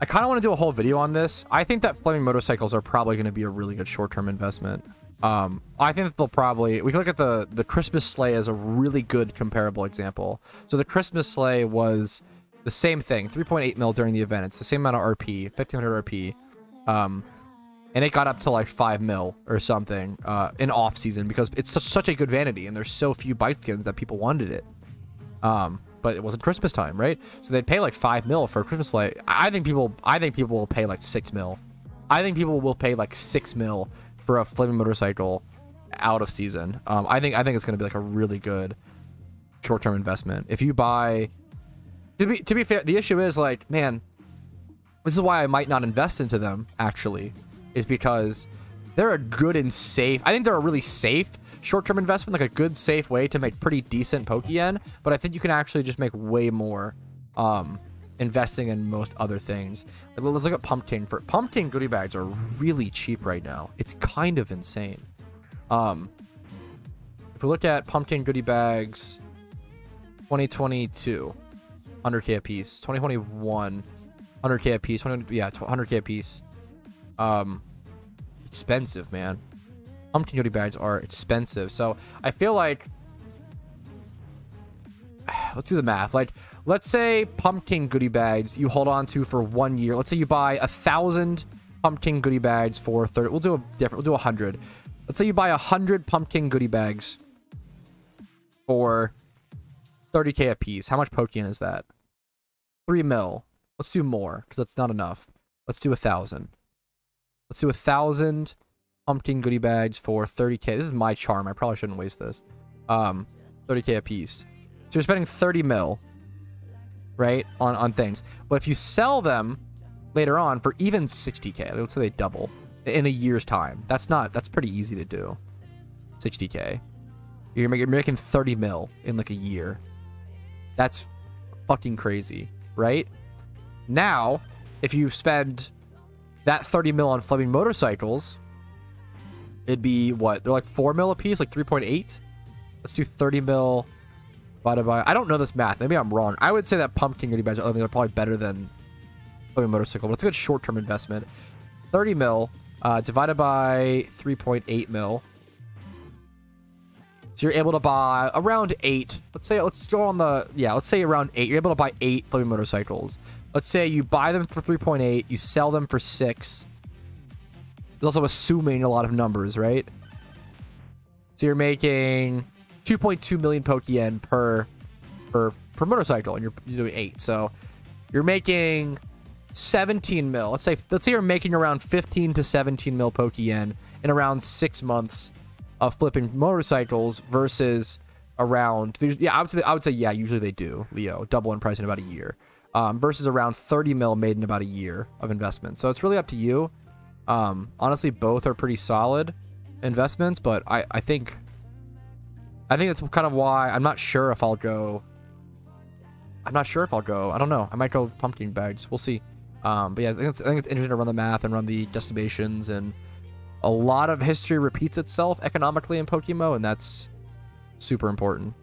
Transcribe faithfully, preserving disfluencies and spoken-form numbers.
I kind of want to do a whole video on this. I think that flaming motorcycles are probably going to be a really good short-term investment. Um, I think that they'll probably... We can look at the, the Christmas sleigh as a really good comparable example. So the Christmas sleigh was the same thing. three point eight mil during the event. It's the same amount of R P. fifteen hundred R P. Um, and it got up to like five mil or something uh, in off-season because it's such, such a good vanity and there's so few Bikeskins that people wanted it. Um... But it wasn't Christmas time, right? So they'd pay like five mil for a Christmas sleigh. I think people, I think people will pay like six mil. I think people will pay like six mil for a flaming motorcycle out of season. Um, I think, I think it's going to be like a really good short-term investment. If you buy, to be to be fair, the issue is like, man, this is why I might not invest into them. Actually, is because they're a good and safe. I think they're a really safe short-term investment, like a good safe way to make pretty decent Pokeyen, but I think you can actually just make way more um investing in most other things. Let's look at Pumpkin. For Pumpkin goodie bags are really cheap right now. It's kind of insane. Um if we look at Pumpkin goodie bags, twenty twenty-two one hundred K a piece, twenty twenty-one one hundred K a piece, yeah, one hundred K a piece. Um expensive, man. Pumpkin goodie bags are expensive, so I feel like, let's do the math. Like, let's say pumpkin goodie bags you hold on to for one year. Let's say you buy a thousand pumpkin goodie bags for thirty. We'll do a different. We'll do a hundred. Let's say you buy a hundred pumpkin goodie bags for thirty K a piece. How much Pokeyen is that? Three mil. Let's do more because that's not enough. Let's do a thousand. Let's do a thousand. Pumpkin goodie bags for thirty K. This is my charm. I probably shouldn't waste this. Um, thirty K a piece. So you're spending thirty mil, right, on, on things. But if you sell them later on for even sixty K, let's say they double in a year's time. That's not, that's pretty easy to do. sixty K. You're, make, you're making thirty mil in like a year. That's fucking crazy, right? Now, if you spend that thirty mil on flaming motorcycles, it'd be what? They're like four mil a piece, like three point eight. Let's do thirty mil divided by... I don't know this math. Maybe I'm wrong. I would say that pumpkin goodie bags are probably better than flaming motorcycle, but it's a good short-term investment. thirty mil uh, divided by three point eight mil. So you're able to buy around eight. Let's say, let's go on the... Yeah, let's say around eight. You're able to buy eight flaming motorcycles. Let's say you buy them for three point eight. You sell them for six. It's also assuming a lot of numbers, right? So you're making two point two million Pokeyen per, per per motorcycle, and you're, you're doing eight. So you're making seventeen mil. Let's say let's say you're making around fifteen to seventeen mil Pokeyen in around six months of flipping motorcycles versus around yeah I would say I would say yeah usually they do, Leo, double in price in about a year, um, versus around thirty mil made in about a year of investment. So it's really up to you. Um, honestly, both are pretty solid investments, but I, I think I think that's kind of why I'm not sure if I'll go. I'm not sure if I'll go. I don't know. I might go pumpkin bags. We'll see. Um, but yeah, I think, it's, I think it's interesting to run the math and run the estimations, and a lot of history repeats itself economically in Pokemon, and that's super important.